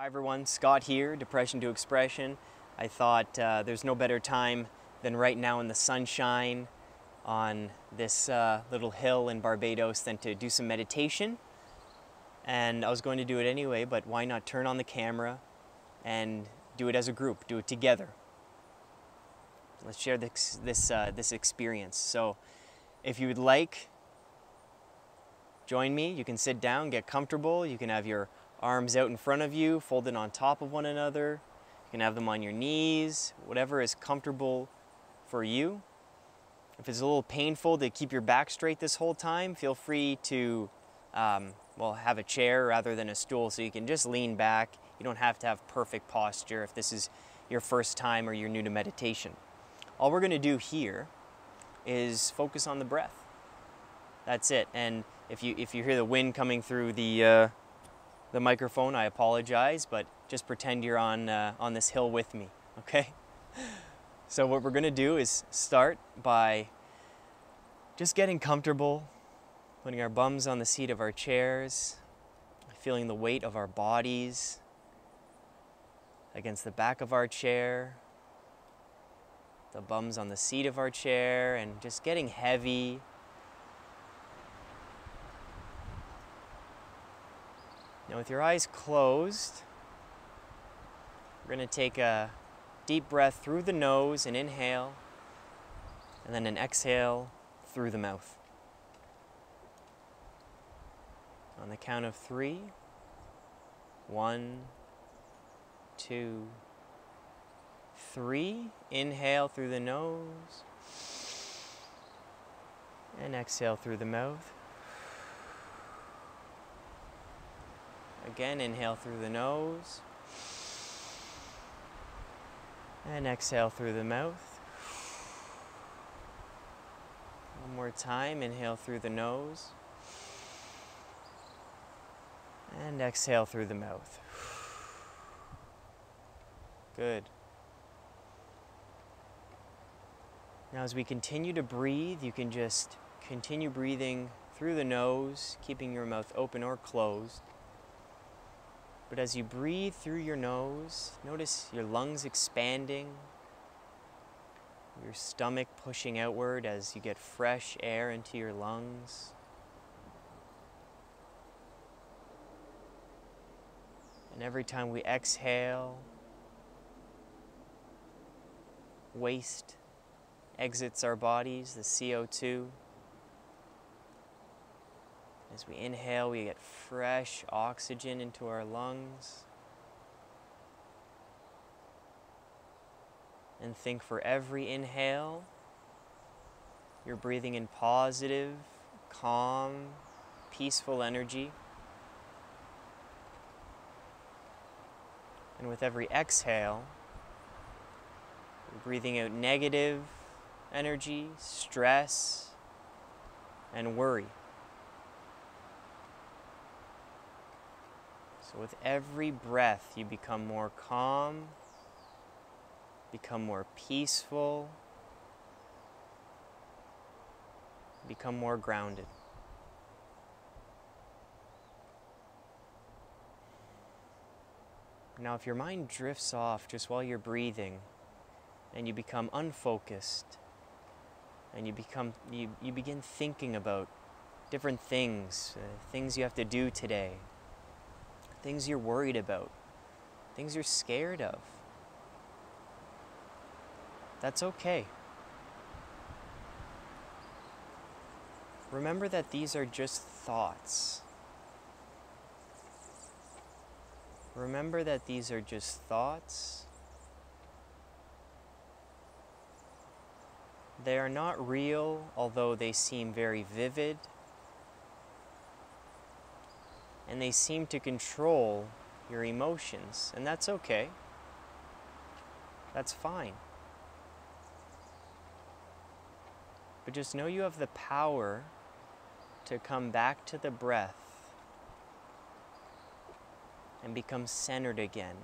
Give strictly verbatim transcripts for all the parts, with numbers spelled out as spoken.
Hi everyone, Scott here, Depression to Expression. I thought uh, there's no better time than right now in the sunshine on this uh, little hill in Barbados than to do some meditation. And I was going to do it anyway, but why not turn on the camera and do it as a group, do it together. Let's share this, this, uh, this experience. So if you would like, join me. You can sit down, get comfortable. You can have your arms out in front of you, folded on top of one another. You can have them on your knees, whatever is comfortable for you. If it's a little painful to keep your back straight this whole time, feel free to, um, well, have a chair rather than a stool so you can just lean back. You don't have to have perfect posture if this is your first time or you're new to meditation. All we're gonna do here is focus on the breath. That's it. And if you, if you hear the wind coming through the, uh, the microphone, I apologize, but just pretend you're on, uh, on this hill with me, okay? So what we're gonna do is start by just getting comfortable, putting our bums on the seat of our chairs, feeling the weight of our bodies against the back of our chair, the bums on the seat of our chair, and just getting heavy. Now with your eyes closed, we're going to take a deep breath through the nose, and inhale, and then an exhale through the mouth. On the count of three, one, two, three. Inhale through the nose, and exhale through the mouth. Again, inhale through the nose, and exhale through the mouth. One more time, inhale through the nose, and exhale through the mouth. Good. Now as we continue to breathe, you can just continue breathing through the nose, keeping your mouth open or closed. But as you breathe through your nose, notice your lungs expanding, your stomach pushing outward as you get fresh air into your lungs. And every time we exhale, waste exits our bodies, the C O two. As we inhale, we get fresh oxygen into our lungs. And think for every inhale, you're breathing in positive, calm, peaceful energy. And with every exhale, you're breathing out negative energy, stress, and worry. So with every breath, you become more calm, become more peaceful, become more grounded. Now, if your mind drifts off just while you're breathing, and you become unfocused, and you become you, you begin thinking about different things, uh, things you have to do today, things you're worried about, things you're scared of. That's okay. Remember that these are just thoughts. Remember that these are just thoughts. They are not real, although they seem very vivid. And they seem to control your emotions, and that's okay. That's fine. But just know you have the power to come back to the breath and become centered again.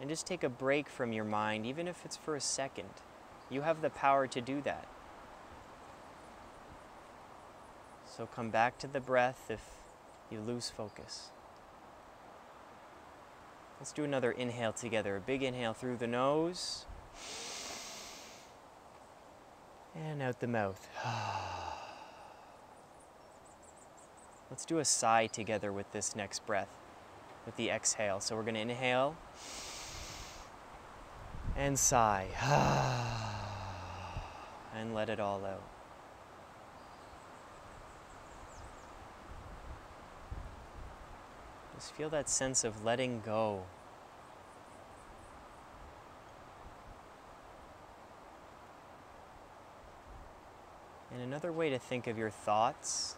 And just take a break from your mind, even if it's for a second. You have the power to do that. So come back to the breath if you lose focus. Let's do another inhale together. A big inhale through the nose. And out the mouth. Let's do a sigh together with this next breath, with the exhale. So we're going to inhale and sigh. And let it all out. Just feel that sense of letting go. And another way to think of your thoughts,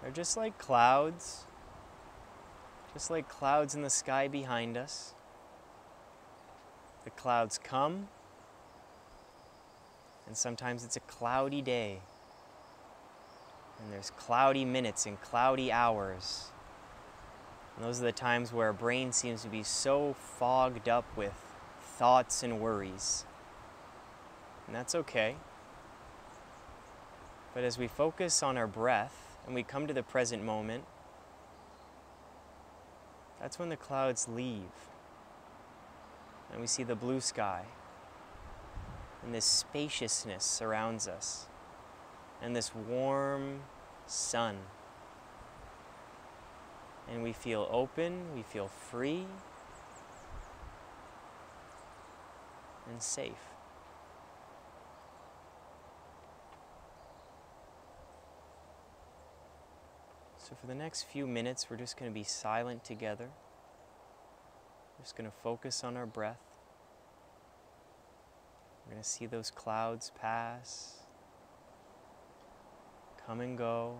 they're just like clouds, just like clouds in the sky behind us. The clouds come, and sometimes it's a cloudy day. And there's cloudy minutes and cloudy hours. And those are the times where our brain seems to be so fogged up with thoughts and worries. And that's okay. But as we focus on our breath and we come to the present moment, that's when the clouds leave. And we see the blue sky. And this spaciousness surrounds us. And this warm sun. And we feel open, we feel free, and safe. So for the next few minutes, we're just going to be silent together. We're just going to focus on our breath. We're going to see those clouds pass. Come and go.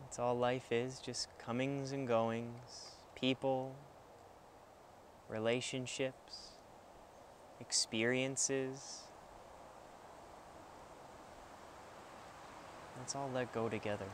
That's all life is, just comings and goings, people, relationships, experiences. Let's all let go together.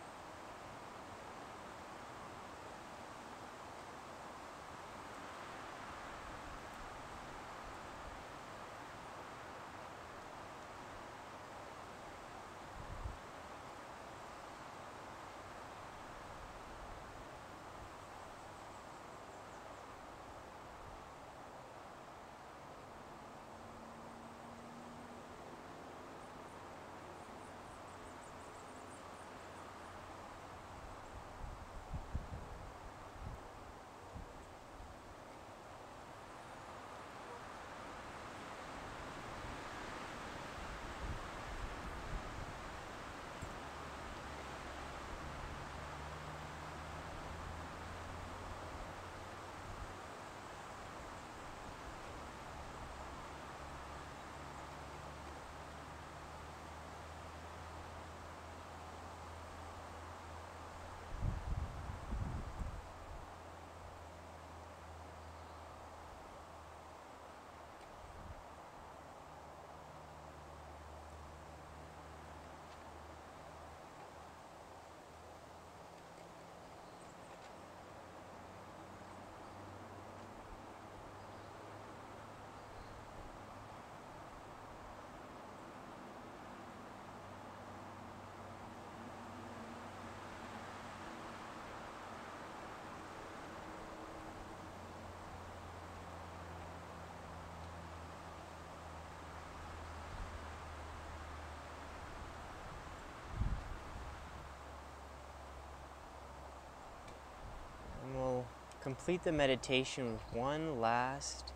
Complete the meditation with one last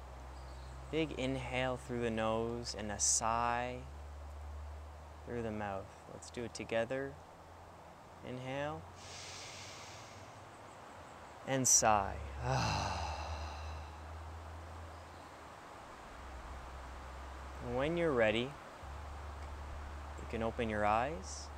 big inhale through the nose and a sigh through the mouth. Let's do it together. Inhale and sigh. When you're ready, you can open your eyes.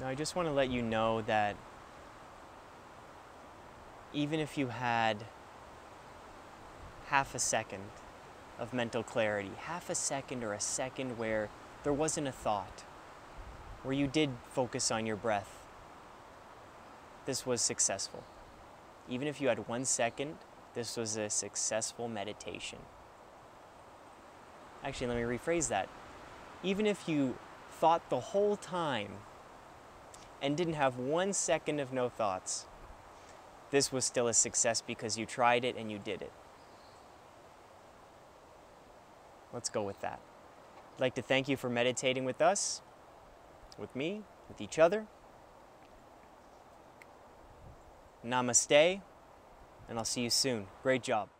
Now, I just want to let you know that even if you had half a second of mental clarity, half a second or a second where there wasn't a thought, where you did focus on your breath, this was successful. Even if you had one second, this was a successful meditation. Actually, let me rephrase that. Even if you thought the whole time and didn't have one second of no thoughts, this was still a success because you tried it and you did it. Let's go with that. I'd like to thank you for meditating with us, with me, with each other. Namaste, and I'll see you soon. Great job.